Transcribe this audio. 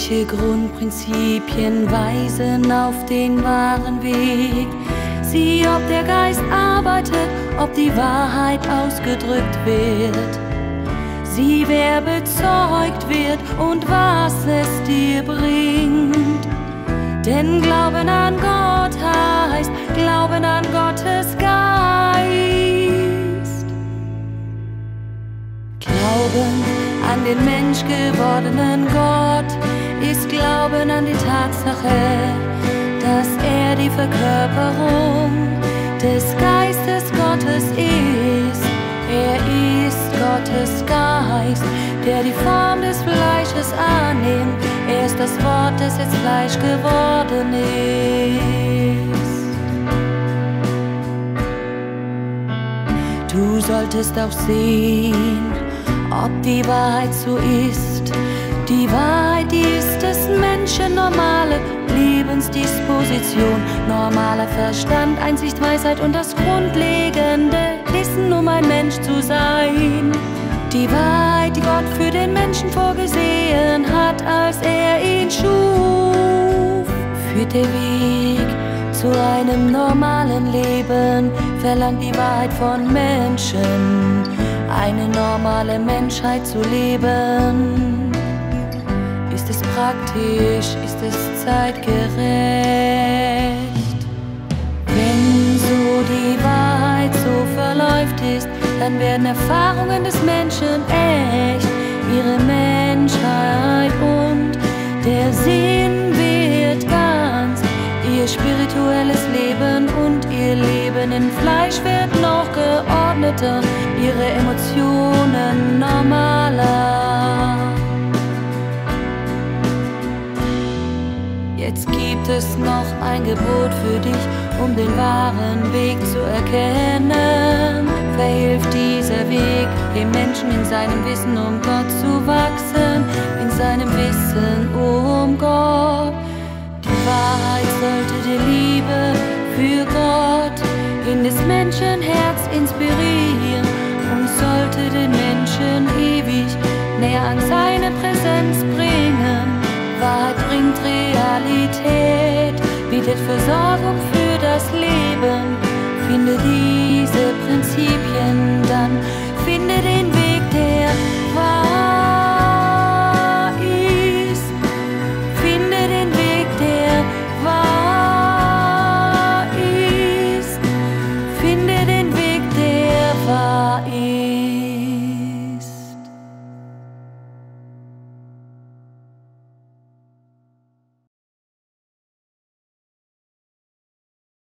Welche Grundprinzipien weisen auf den wahren Weg? Sieh, ob der Geist arbeitet, ob die Wahrheit ausgedrückt wird. Sieh, wer bezeugt wird und was es dir bringt. Denn Glauben an Gott heißt Glauben an Gottes Geist. Glauben an den menschgewordenen Gott ist Glauben an die Tatsache, dass er die Verkörperung des Geistes Gottes ist. Er ist Gottes Geist, der die Form des Fleisches annimmt. Er ist das Wort, das jetzt Fleisch geworden ist. Du solltest auch sehen, ob die Wahrheit so ist. Die Wahrheit, die ist des Menschen normale Lebensdisposition, normaler Verstand, Einsicht, Weisheit und das grundlegende Wissen, um ein Mensch zu sein. Die Wahrheit, die Gott für den Menschen vorgesehen hat, als er ihn schuf, führt der Weg zu einem normalen Leben, verlangt die Wahrheit von Menschen, eine normale Menschheit zu leben. Ist es praktisch, ist es zeitgerecht? Wenn so die Wahrheit so verläuft ist, dann werden Erfahrungen des Menschen echt, ihre Menschheit und der Sinn wird ganz, ihr spirituelles Leben und ihr Leben in Fleisch wird noch geordneter, ihre Emotionen normaler. Jetzt gibt es noch ein Gebot für dich, um den wahren Weg zu erkennen. Verhilft dieser Weg dem Menschen in seinem Wissen um Gott zu wachsen, in seinem Wissen um Gott. Die Wahrheit sollte die Liebe für Gott in des Menschen Herz inspirieren und sollte den Menschen ewig näher an seine Präsenz bringen. Wahrheit bringt Realität, bietet Versorgung für das Leben. Finde diese Prinzipien, dann finde den Weg.